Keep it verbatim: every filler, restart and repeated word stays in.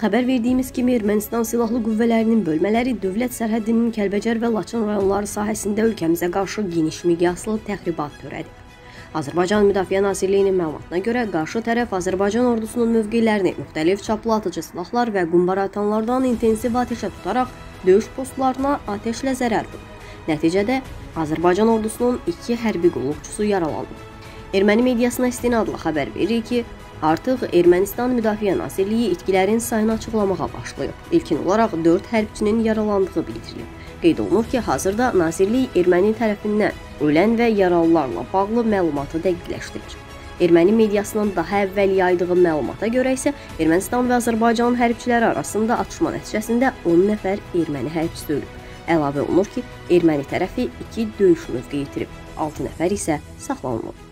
Xəbər verdiyimiz kimi Ermənistan silahlı qüvvələrinin bölmələri dövlət sərhədinin Kəlbəcər və Laçın rayonları sahəsində ölkəmizə qarşı geniş miqyaslı təxribat törədi. Azərbaycan Müdafiə Nazirliyinin məlumatına görə qarşı tərəf Azərbaycan ordusunun mövqelərini müxtəlif çaplı atıcı silahlar və qumbara atanlardan intensiv atəşə tutaraq döyüş postlarına atəşlə zərər vurdu. Nəticədə Azərbaycan ordusunun iki hərbi qulluqçusu yaralandı. Erməni mediasına istinadla xəbər verir ki, artıq Ermənistan Müdafiə Nazirliyi itkilərin sayını açıqlamağa başlayıb. İlkin olaraq dörd hərbçinin yaralandığı bildirilib. Qeyd olunur ki, hazırda Nazirlik erməni tərəfindən ölən və yaralılarla bağlı məlumatı dəqiqləşdirir. Erməni mediasının daha əvvəl yaydığı məlumata görə isə Ermənistan və Azərbaycan hərbçiləri arasında atışma nəticəsində on nəfər erməni hərbçisi ölüb. Əlavə olunur ki, erməni tərəfi iki döyüş mövqeyi itirib, altı nəfər isə saxlanılıb.